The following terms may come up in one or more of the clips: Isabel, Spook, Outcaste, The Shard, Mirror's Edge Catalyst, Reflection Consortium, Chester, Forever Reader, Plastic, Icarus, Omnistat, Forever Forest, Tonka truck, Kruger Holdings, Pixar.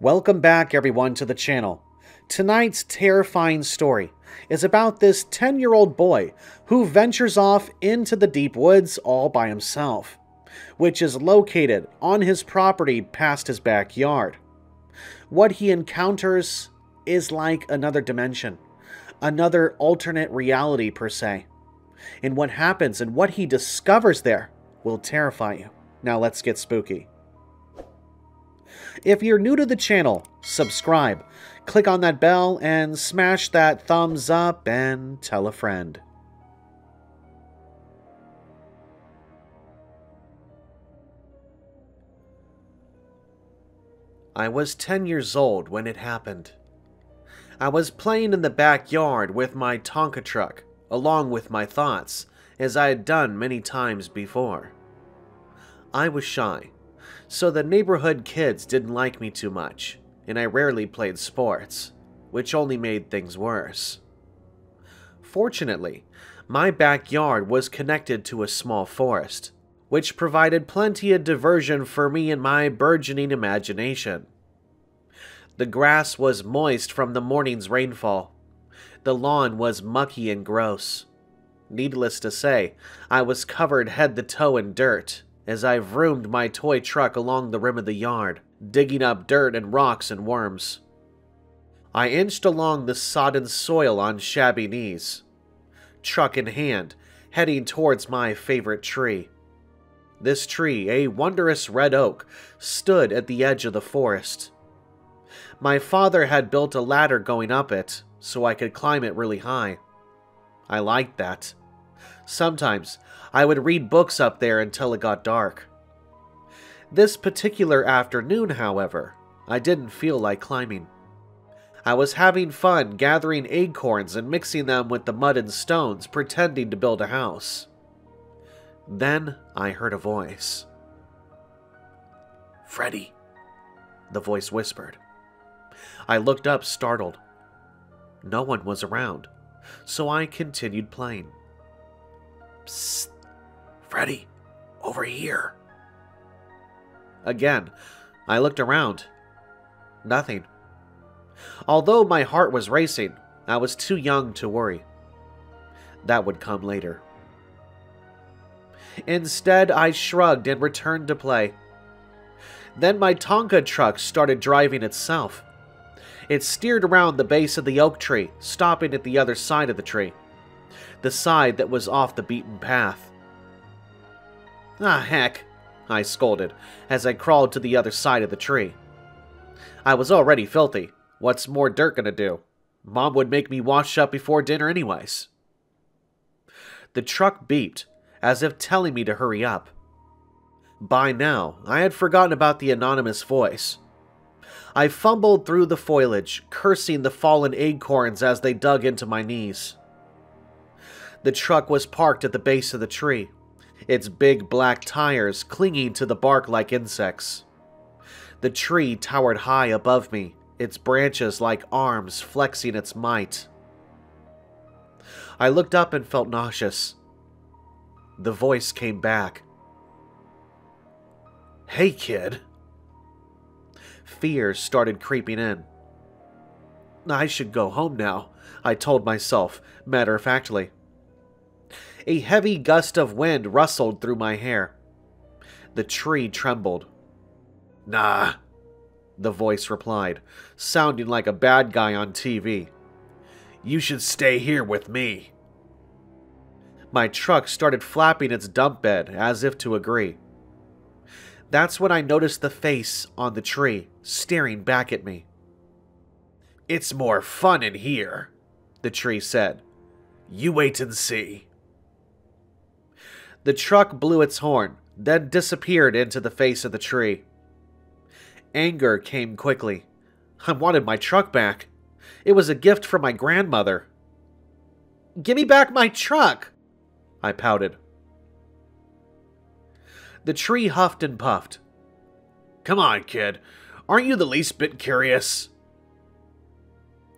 Welcome back, everyone, to the channel. Tonight's terrifying story is about this 10-year-old boy who ventures off into the deep woods all by himself, which is located on his property past his backyard. What he encounters is like another dimension, another alternate reality per se. And what happens and what he discovers there will terrify you. Now let's get spooky. If you're new to the channel, subscribe, click on that bell, and smash that thumbs up and tell a friend. I was 10 years old when it happened. I was playing in the backyard with my Tonka truck, along with my thoughts, as I had done many times before. I was shy, so the neighborhood kids didn't like me too much, and I rarely played sports, which only made things worse. Fortunately, my backyard was connected to a small forest, which provided plenty of diversion for me and my burgeoning imagination. The grass was moist from the morning's rainfall. The lawn was mucky and gross. Needless to say, I was covered head to toe in dirt, as I vroomed my toy truck along the rim of the yard, digging up dirt and rocks and worms. I inched along the sodden soil on shabby knees, truck in hand, heading towards my favorite tree. This tree, a wondrous red oak, stood at the edge of the forest. My father had built a ladder going up it, so I could climb it really high. I liked that. Sometimes, I would read books up there until it got dark. This particular afternoon, however, I didn't feel like climbing. I was having fun gathering acorns and mixing them with the mud and stones, pretending to build a house. Then I heard a voice. "Freddy," the voice whispered. I looked up, startled. No one was around, so I continued playing. "Psst, Freddy, over here." Again, I looked around. Nothing. Although my heart was racing, I was too young to worry. That would come later. Instead, I shrugged and returned to play. Then my Tonka truck started driving itself. It steered around the base of the oak tree, stopping at the other side of the tree, the side that was off the beaten path. "Ah, heck," I scolded as I crawled to the other side of the tree. I was already filthy. What's more dirt gonna do? Mom would make me wash up before dinner anyways. The truck beeped, as if telling me to hurry up. By now, I had forgotten about the anonymous voice. I fumbled through the foliage, cursing the fallen acorns as they dug into my knees. The truck was parked at the base of the tree, its big black tires clinging to the bark like insects. The tree towered high above me, its branches like arms flexing its might. I looked up and felt nauseous. The voice came back. "Hey, kid." Fear started creeping in. I should go home now, I told myself, matter-of-factly. A heavy gust of wind rustled through my hair. The tree trembled. "Nah," the voice replied, sounding like a bad guy on TV. "You should stay here with me." My truck started flapping its dump bed as if to agree. That's when I noticed the face on the tree, staring back at me. "It's more fun in here," the tree said. "You wait and see." The truck blew its horn, then disappeared into the face of the tree. Anger came quickly. I wanted my truck back. It was a gift from my grandmother. "Give me back my truck!" I pouted. The tree huffed and puffed. "Come on, kid. Aren't you the least bit curious?"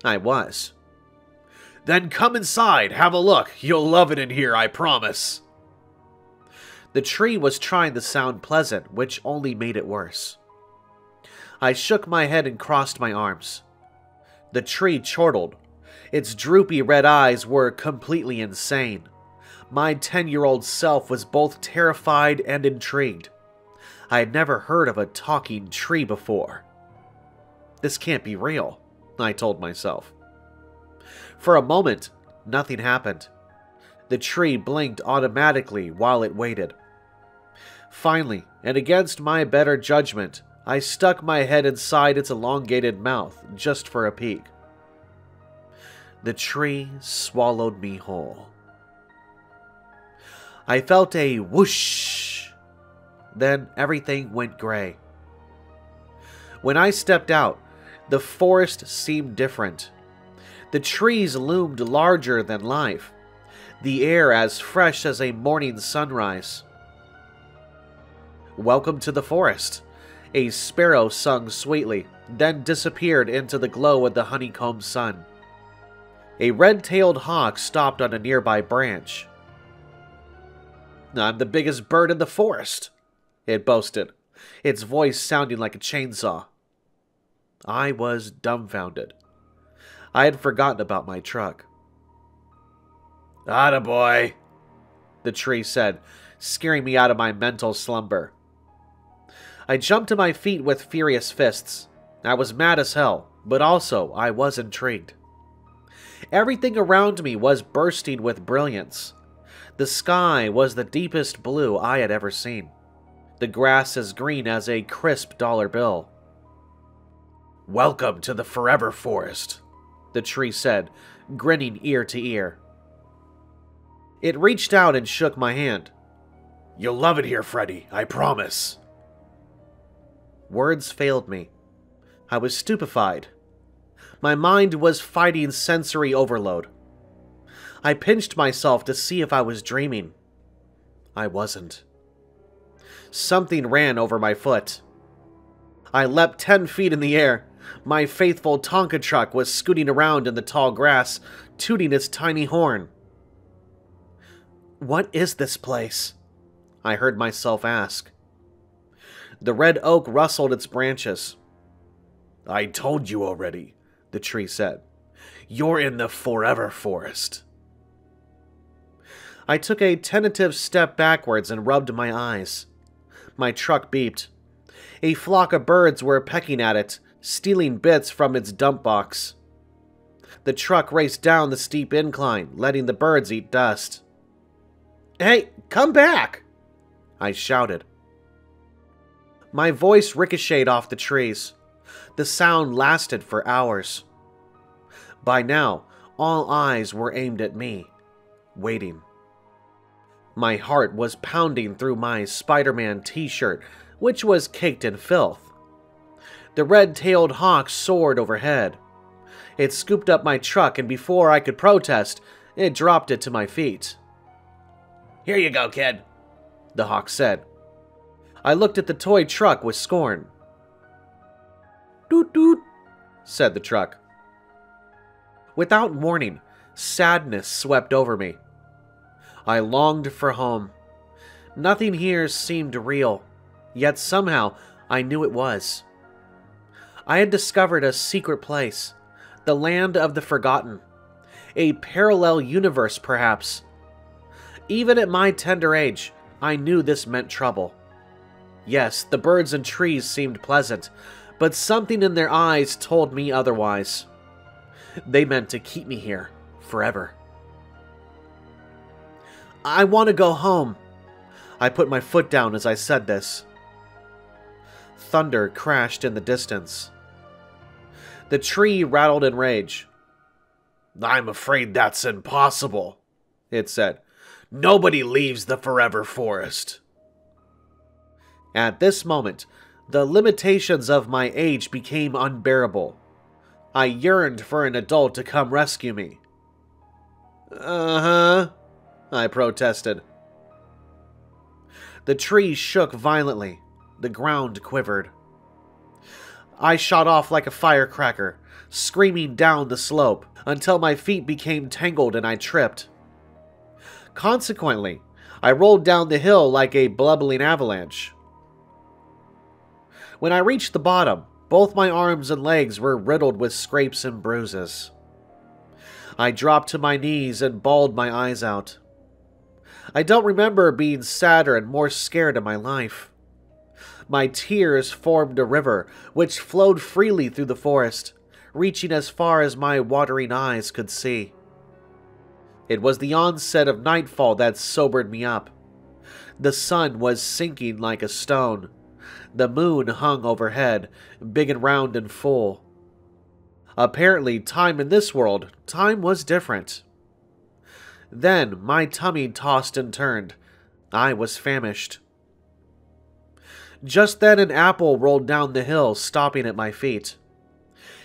I was. "Then come inside, have a look. You'll love it in here, I promise." The tree was trying to sound pleasant, which only made it worse. I shook my head and crossed my arms. The tree chortled. Its droopy red eyes were completely insane. My 10-year-old self was both terrified and intrigued. I had never heard of a talking tree before. This can't be real, I told myself. For a moment, nothing happened. The tree blinked automatically while it waited. Finally, and against my better judgment, I stuck my head inside its elongated mouth just for a peek. The tree swallowed me whole. I felt a whoosh. Then everything went gray. When I stepped out, the forest seemed different. The trees loomed larger than life, the air as fresh as a morning sunrise. "Welcome to the forest," a sparrow sung sweetly, then disappeared into the glow of the honeycomb sun. A red-tailed hawk stopped on a nearby branch. "I'm the biggest bird in the forest," it boasted, its voice sounding like a chainsaw. I was dumbfounded. I had forgotten about my truck. "Atta boy," the tree said, scaring me out of my mental slumber. I jumped to my feet with furious fists. I was mad as hell, but also I was intrigued. Everything around me was bursting with brilliance. The sky was the deepest blue I had ever seen. The grass as green as a crisp dollar bill. "Welcome to the Forever Forest," the tree said, grinning ear to ear. It reached out and shook my hand. "You'll love it here, Freddy, I promise." Words failed me. I was stupefied. My mind was fighting sensory overload. I pinched myself to see if I was dreaming. I wasn't. Something ran over my foot. I leapt 10 feet in the air. My faithful Tonka truck was scooting around in the tall grass, tooting its tiny horn. "What is this place?" I heard myself ask. The red oak rustled its branches. "I told you already," the tree said. "You're in the Forever Forest." I took a tentative step backwards and rubbed my eyes. My truck beeped. A flock of birds were pecking at it, stealing bits from its dump box. The truck raced down the steep incline, letting the birds eat dust. "Hey, come back!" I shouted. My voice ricocheted off the trees. The sound lasted for hours. By now, all eyes were aimed at me, waiting. My heart was pounding through my Spider-Man t-shirt, which was caked in filth. The red-tailed hawk soared overhead. It scooped up my truck, and before I could protest, it dropped it to my feet. "Here you go, kid," the hawk said. I looked at the toy truck with scorn. "Doot doot," said the truck. Without warning, sadness swept over me. I longed for home. Nothing here seemed real, yet somehow I knew it was. I had discovered a secret place, the land of the forgotten, a parallel universe perhaps. Even at my tender age, I knew this meant trouble. Yes, the birds and trees seemed pleasant, but something in their eyes told me otherwise. They meant to keep me here forever. "I want to go home." I put my foot down as I said this. Thunder crashed in the distance. The tree rattled in rage. "I'm afraid that's impossible," it said. "Nobody leaves the Forever Forest." At this moment, the limitations of my age became unbearable. I yearned for an adult to come rescue me. "Uh-huh," I protested. The tree shook violently. The ground quivered. I shot off like a firecracker, screaming down the slope until my feet became tangled and I tripped. Consequently, I rolled down the hill like a bubbling avalanche. When I reached the bottom, Both my arms and legs were riddled with scrapes and bruises. I dropped to my knees and bawled my eyes out. I don't remember being sadder and more scared in my life. My tears formed a river, which flowed freely through the forest, reaching as far as my watering eyes could see. It was the onset of nightfall that sobered me up. The sun was sinking like a stone. The moon hung overhead, big and round and full. Apparently, time in this world, time was different. Then my tummy tossed and turned. I was famished. Just then an apple rolled down the hill, stopping at my feet.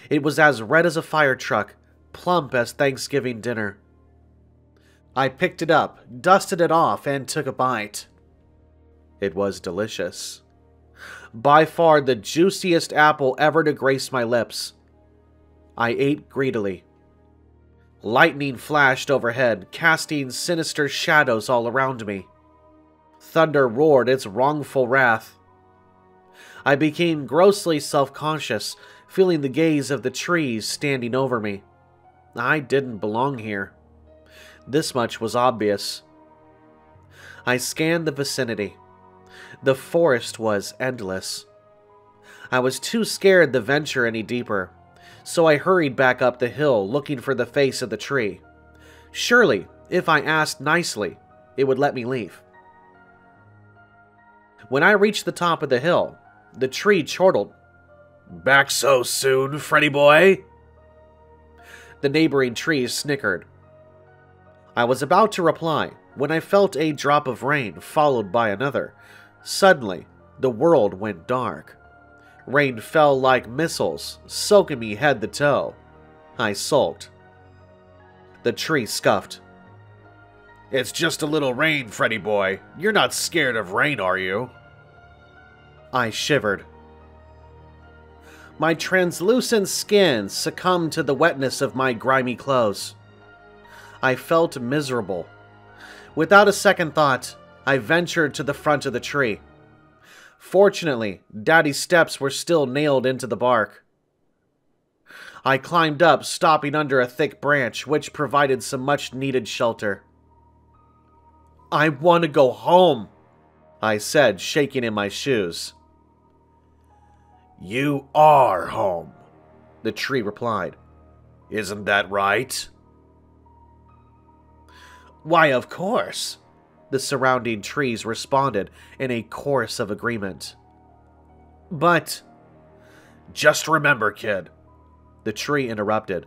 It was as red as a fire truck, plump as Thanksgiving dinner. I picked it up, dusted it off, and took a bite. It was delicious. By far the juiciest apple ever to grace my lips. I ate greedily. Lightning flashed overhead, casting sinister shadows all around me. Thunder roared its wrongful wrath. I became grossly self-conscious, feeling the gaze of the trees standing over me. I didn't belong here. This much was obvious. I scanned the vicinity. The forest was endless. I was too scared to venture any deeper, so I hurried back up the hill looking for the face of the tree. Surely, if I asked nicely, it would let me leave. When I reached the top of the hill, the tree chortled, "Back so soon, Freddy boy?" The neighboring trees snickered. I was about to reply when I felt a drop of rain followed by another. Suddenly, the world went dark. Rain fell like missiles, soaking me head to toe. I sulked. The tree scuffed. "It's just a little rain, Freddy boy. You're not scared of rain, are you?" I shivered. My translucent skin succumbed to the wetness of my grimy clothes. I felt miserable. Without a second thought, I ventured to the front of the tree. Fortunately, Daddy's steps were still nailed into the bark. I climbed up, stopping under a thick branch, which provided some much-needed shelter. "I want to go home," I said, shaking in my shoes. "You are home," the tree replied. "Isn't that right?" "Why, of course," the surrounding trees responded in a chorus of agreement. "But..." "Just remember, kid," the tree interrupted.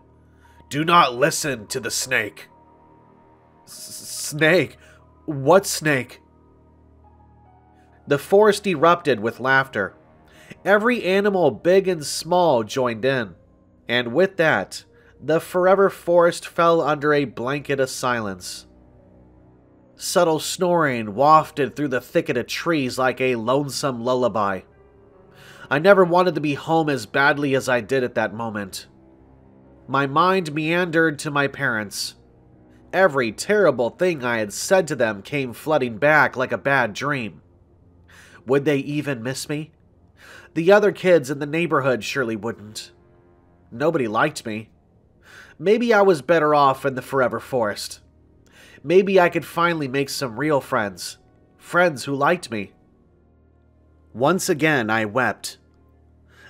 "Do not listen to the snake." "Snake? What snake?" The forest erupted with laughter. Every animal, big and small, joined in. And with that, the forever forest fell under a blanket of silence. Subtle snoring wafted through the thicket of trees like a lonesome lullaby. I never wanted to be home as badly as I did at that moment. My mind meandered to my parents. Every terrible thing I had said to them came flooding back like a bad dream. Would they even miss me? The other kids in the neighborhood surely wouldn't. Nobody liked me. Maybe I was better off in the Forever Forest. Maybe I could finally make some real friends. Friends who liked me. Once again, I wept.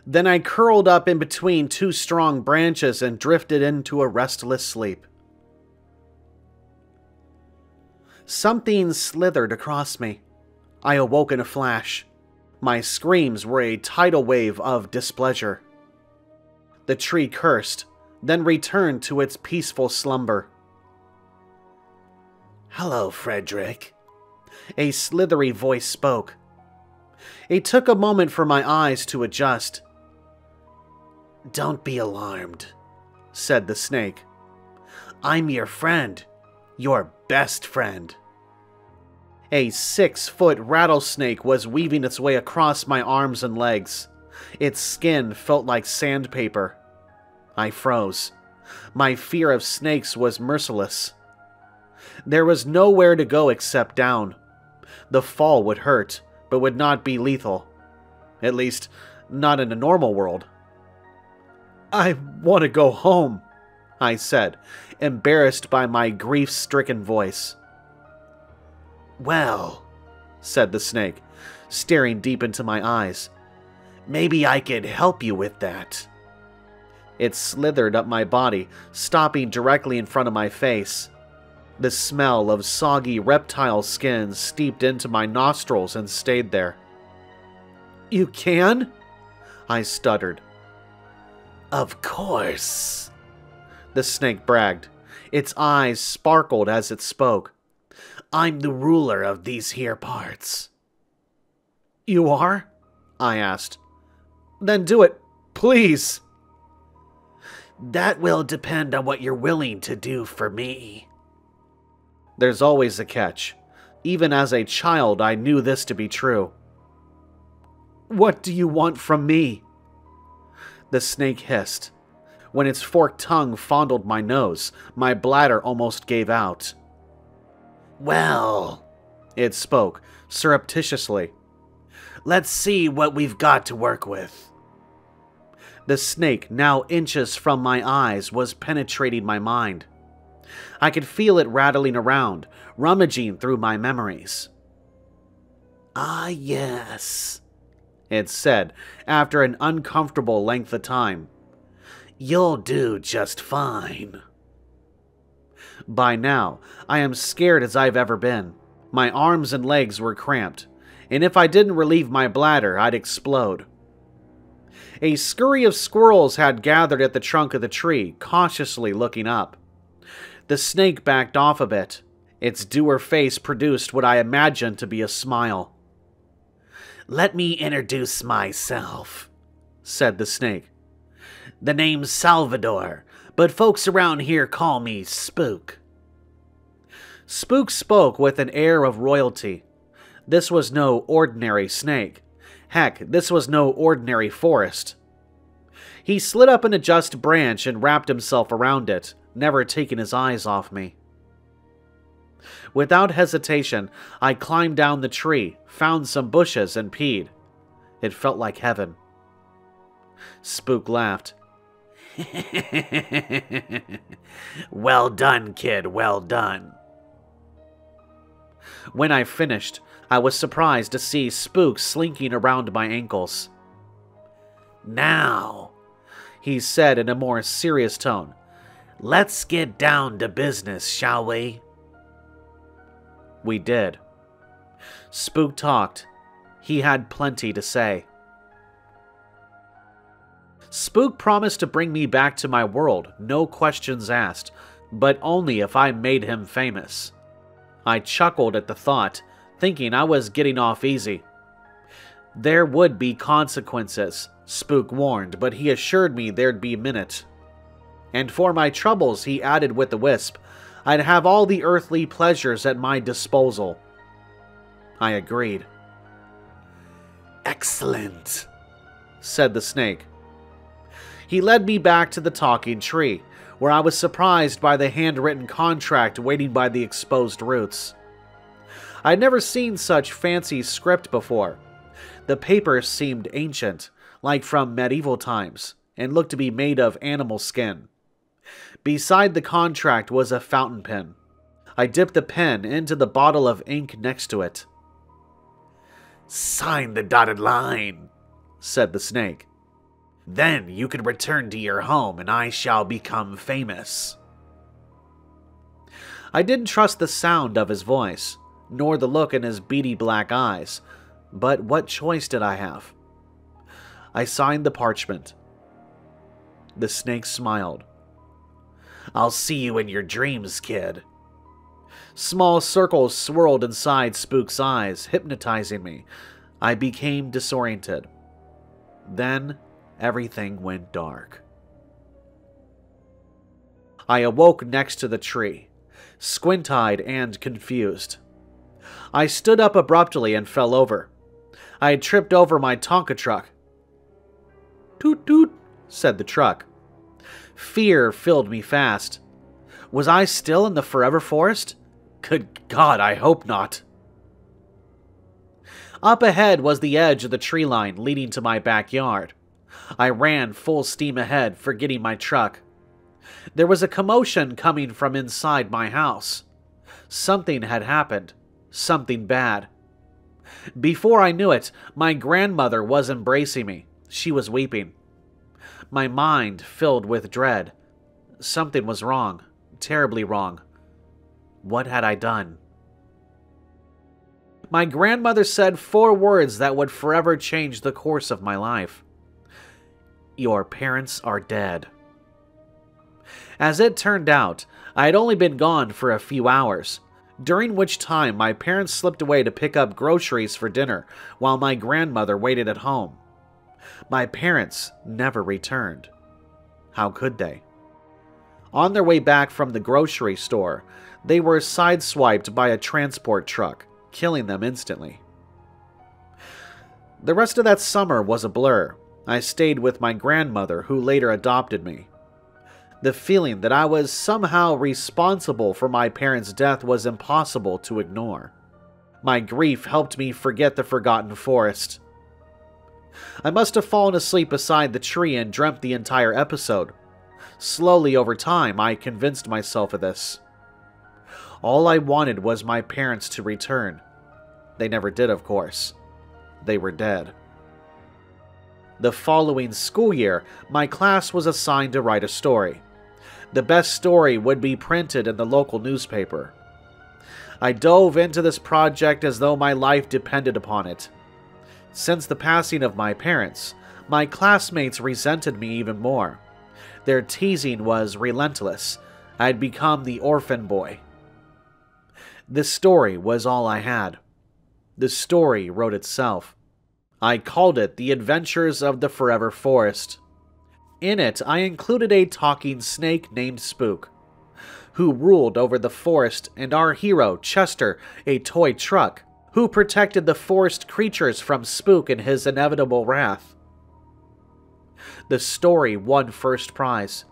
Then I curled up in between two strong branches and drifted into a restless sleep. Something slithered across me. I awoke in a flash. My screams were a tidal wave of displeasure. The tree cursed, then returned to its peaceful slumber. "Hello, Frederick," a slithery voice spoke. It took a moment for my eyes to adjust. "Don't be alarmed," said the snake. "I'm your friend, your best friend." A 6-foot rattlesnake was weaving its way across my arms and legs. Its skin felt like sandpaper. I froze. My fear of snakes was merciless. There was nowhere to go except down. The fall would hurt, but would not be lethal. At least, not in a normal world. I want to go home, I said, embarrassed by my grief-stricken voice. Well, said the snake, staring deep into my eyes, maybe I could help you with that. It slithered up my body, stopping directly in front of my face. The smell of soggy reptile skin steeped into my nostrils and stayed there. You can? I stuttered. Of course, the snake bragged. Its eyes sparkled as it spoke. I'm the ruler of these here parts. You are? I asked. Then do it, please. That will depend on what you're willing to do for me. There's always a catch. Even as a child, I knew this to be true. What do you want from me? The snake hissed. When its forked tongue fondled my nose, my bladder almost gave out. Well, it spoke, surreptitiously. Let's see what we've got to work with. The snake, now inches from my eyes, was penetrating my mind. I could feel it rattling around, rummaging through my memories. Ah, yes, it said, after an uncomfortable length of time. You'll do just fine. By now, I am scared as I've ever been. My arms and legs were cramped, and if I didn't relieve my bladder, I'd explode. A scurry of squirrels had gathered at the trunk of the tree, cautiously looking up. The snake backed off a bit. Its dour face produced what I imagined to be a smile. Let me introduce myself, said the snake. The name's Salvador, but folks around here call me Spook. Spook spoke with an air of royalty. This was no ordinary snake. Heck, this was no ordinary forest. He slid up an adjust branch and wrapped himself around it, never taking his eyes off me. Without hesitation, I climbed down the tree, found some bushes, and peed. It felt like heaven. Spook laughed. Well done, kid, well done. When I finished, I was surprised to see Spook slinking around my ankles. Now, he said in a more serious tone, let's get down to business, shall we? We did. Spook talked. He had plenty to say. Spook promised to bring me back to my world, no questions asked, but only if I made him famous. I chuckled at the thought, thinking I was getting off easy. There would be consequences, Spook warned, but he assured me there'd be minute. And for my troubles, he added with a wisp, I'd have all the earthly pleasures at my disposal. I agreed. Excellent, said the snake. He led me back to the talking tree, where I was surprised by the handwritten contract waiting by the exposed roots. I'd never seen such fancy script before. The paper seemed ancient, like from medieval times, and looked to be made of animal skin. Beside the contract was a fountain pen. I dipped the pen into the bottle of ink next to it. Sign the dotted line, said the snake. Then you can return to your home and I shall become famous. I didn't trust the sound of his voice, nor the look in his beady black eyes, but what choice did I have? I signed the parchment. The snake smiled. I'll see you in your dreams, kid. Small circles swirled inside Spook's eyes, hypnotizing me. I became disoriented. Then everything went dark. I awoke next to the tree, squint-eyed and confused. I stood up abruptly and fell over. I had tripped over my Tonka truck. Toot toot, said the truck. Fear filled me fast. Was I still in the Forever Forest? Good God, I hope not. Up ahead was the edge of the tree line leading to my backyard. I ran full steam ahead, forgetting my truck. There was a commotion coming from inside my house. Something had happened. Something bad. Before I knew it, my grandmother was embracing me. She was weeping. My mind filled with dread. Something was wrong. Terribly wrong. What had I done? My grandmother said 4 words that would forever change the course of my life. Your parents are dead. As it turned out, I had only been gone for a few hours, during which time my parents slipped away to pick up groceries for dinner while my grandmother waited at home. My parents never returned. How could they? On their way back from the grocery store, they were sideswiped by a transport truck, killing them instantly. The rest of that summer was a blur. I stayed with my grandmother, who later adopted me. The feeling that I was somehow responsible for my parents' death was impossible to ignore. My grief helped me forget the forgotten forest. I must have fallen asleep beside the tree and dreamt the entire episode. Slowly over time, I convinced myself of this. All I wanted was my parents to return. They never did, of course. They were dead. The following school year, my class was assigned to write a story. The best story would be printed in the local newspaper. I dove into this project as though my life depended upon it. Since the passing of my parents, my classmates resented me even more. Their teasing was relentless. I had become the orphan boy. This story was all I had. The story wrote itself. I called it The Adventures of the Forever Forest. In it, I included a talking snake named Spook, who ruled over the forest, and our hero, Chester, a toy truck, who protected the forest creatures from Spook and his inevitable wrath. The story won first prize,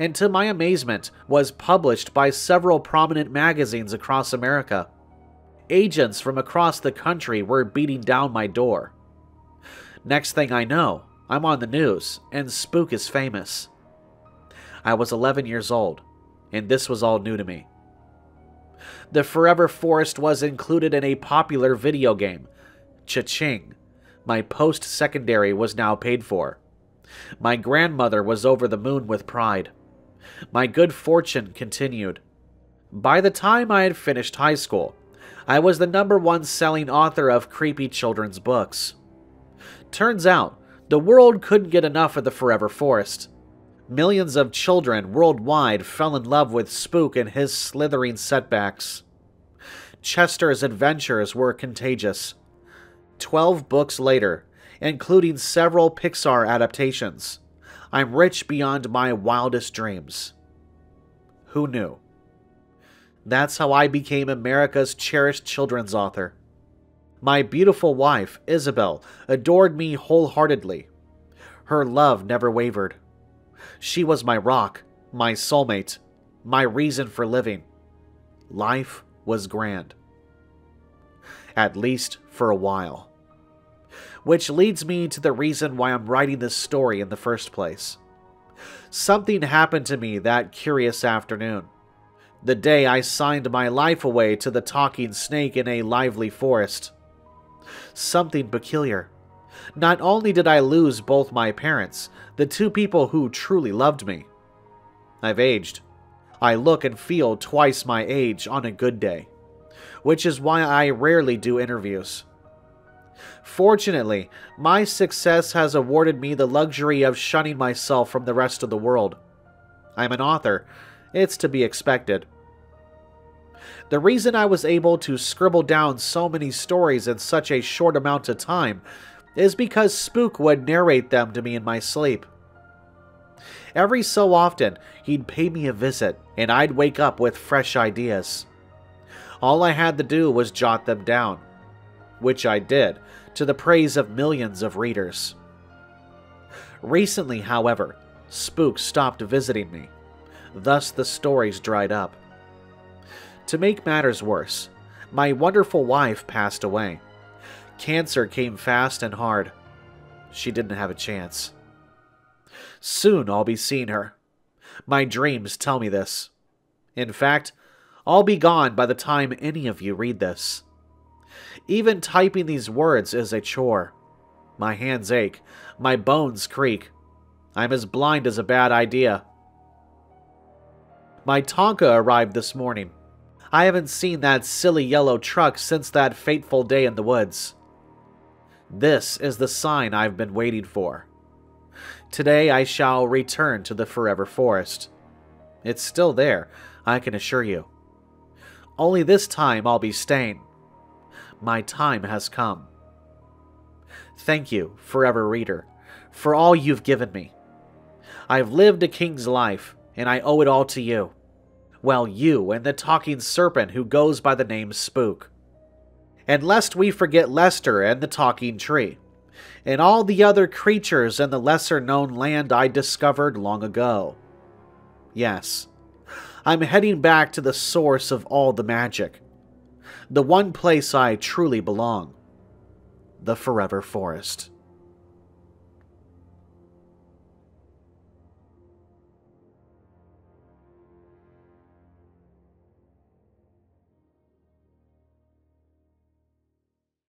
and to my amazement, was published by several prominent magazines across America. Agents from across the country were beating down my door. Next thing I know, I'm on the news, and Spook is famous. I was 11 years old, and this was all new to me. The Forever Forest was included in a popular video game. Cha-ching. My post-secondary was now paid for. My grandmother was over the moon with pride. My good fortune continued. By the time I had finished high school, I was the #1 selling author of creepy children's books. Turns out, the world couldn't get enough of the Forever Forest. Millions of children worldwide fell in love with Spook and his slithering setbacks. Chester's adventures were contagious. 12 books later, including several Pixar adaptations, I'm rich beyond my wildest dreams. Who knew? That's how I became America's cherished children's author. My beautiful wife, Isabel, adored me wholeheartedly. Her love never wavered. She was my rock, my soulmate, my reason for living. Life was grand. At least for a while. Which leads me to the reason why I'm writing this story in the first place. Something happened to me that curious afternoon. The day I signed my life away to the talking snake in a lively forest. Something peculiar. Not only did I lose both my parents, the 2 people who truly loved me. I've aged. I look and feel twice my age on a good day, which is why I rarely do interviews. Fortunately, my success has awarded me the luxury of shunning myself from the rest of the world. I'm an author. It's to be expected. The reason I was able to scribble down so many stories in such a short amount of time is because Spook would narrate them to me in my sleep. Every so often, he'd pay me a visit, and I'd wake up with fresh ideas. All I had to do was jot them down, which I did, to the praise of millions of readers. Recently, however, Spook stopped visiting me. Thus, the stories dried up. To make matters worse, my wonderful wife passed away. Cancer came fast and hard. She didn't have a chance. Soon I'll be seeing her. My dreams tell me this. In fact, I'll be gone by the time any of you read this. Even typing these words is a chore. My hands ache. My bones creak. I'm as blind as a bad idea. My Tonka arrived this morning. I haven't seen that silly yellow truck since that fateful day in the woods. This is the sign I've been waiting for. Today I shall return to the Forever Forest. It's still there, I can assure you. Only this time I'll be staying. My time has come. Thank you, Forever Reader, for all you've given me. I've lived a king's life, and I owe it all to you. Well, you and the talking serpent who goes by the name Spook. And lest we forget Lester and the talking tree, and all the other creatures in the lesser-known land I discovered long ago. Yes, I'm heading back to the source of all the magic. The one place I truly belong. The Forever Forest.